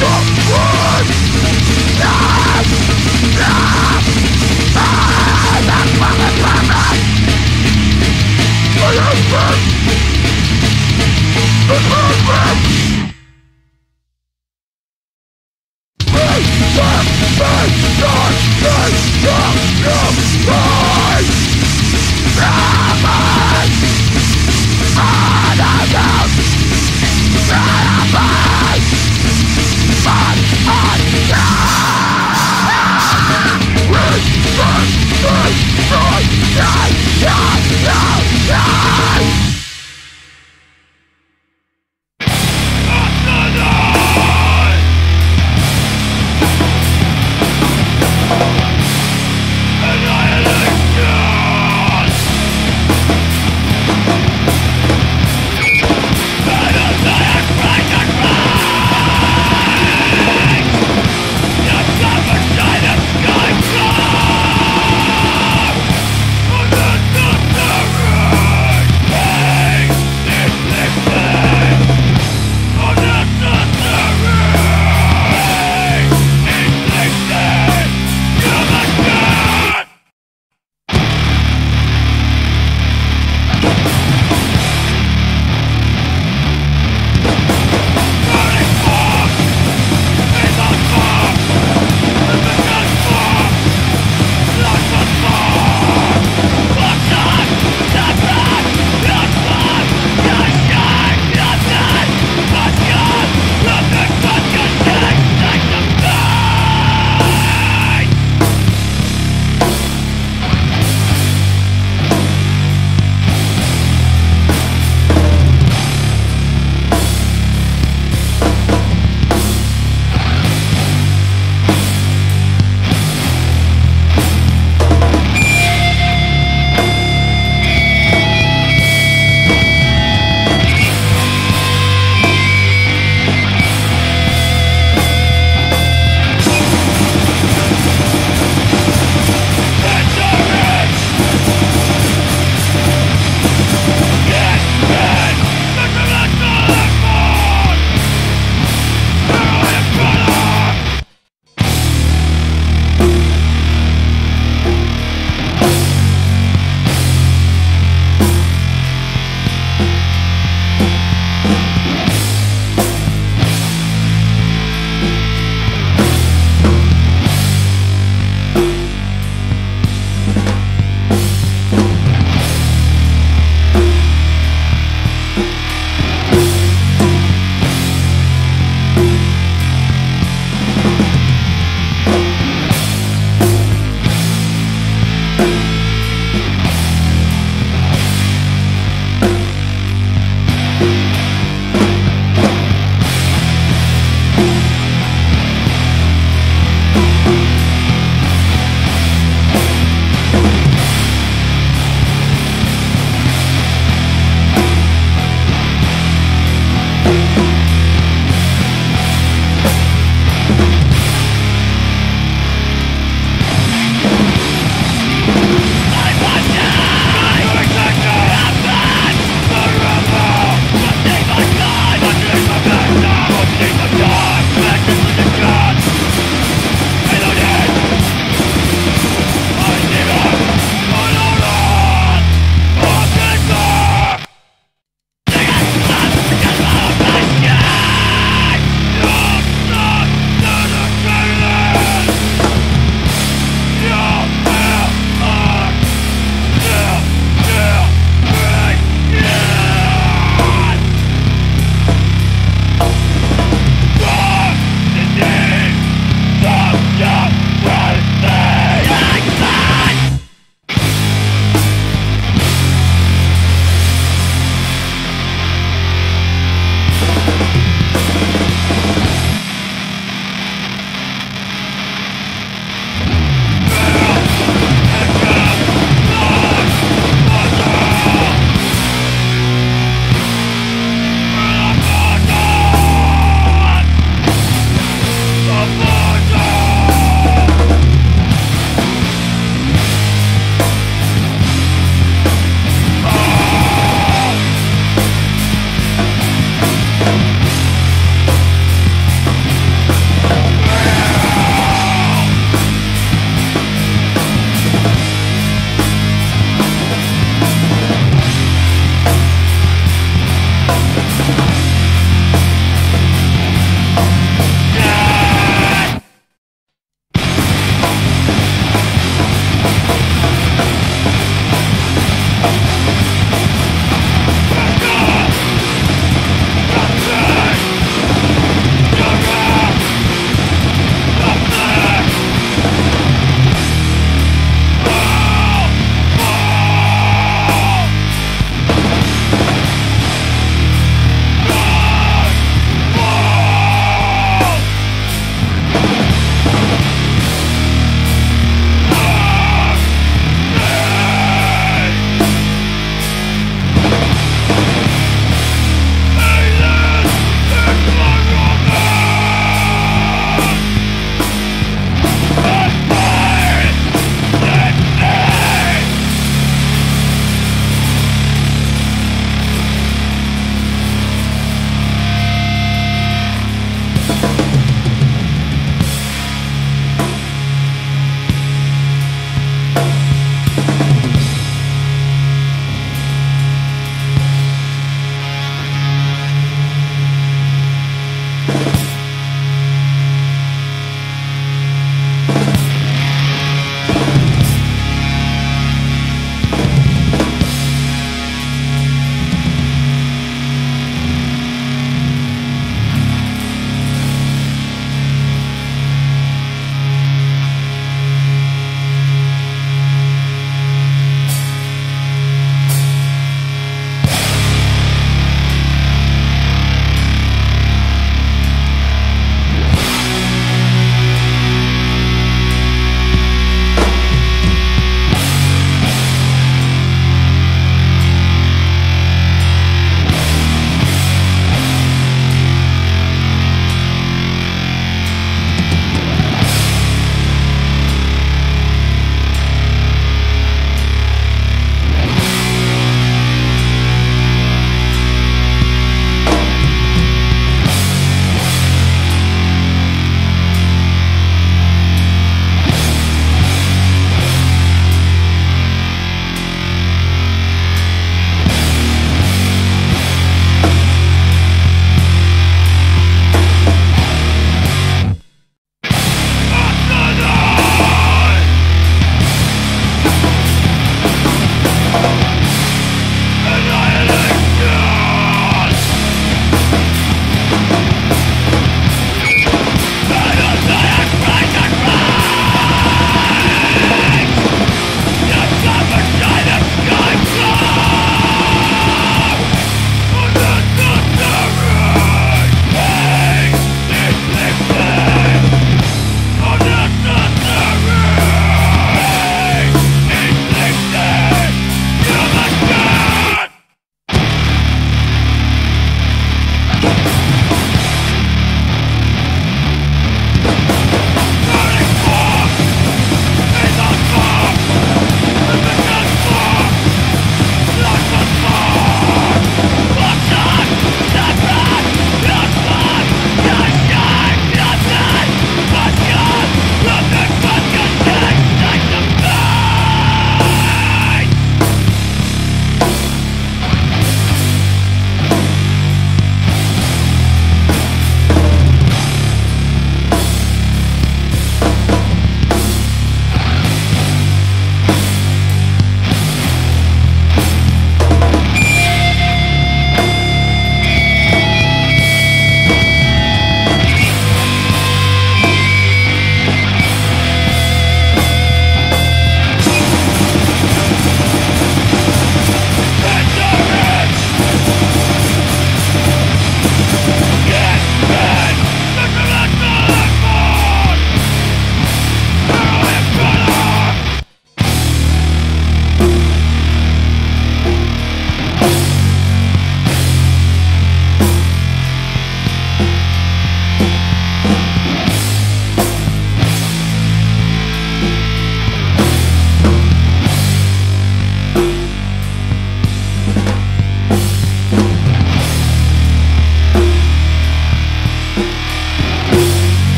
Come on!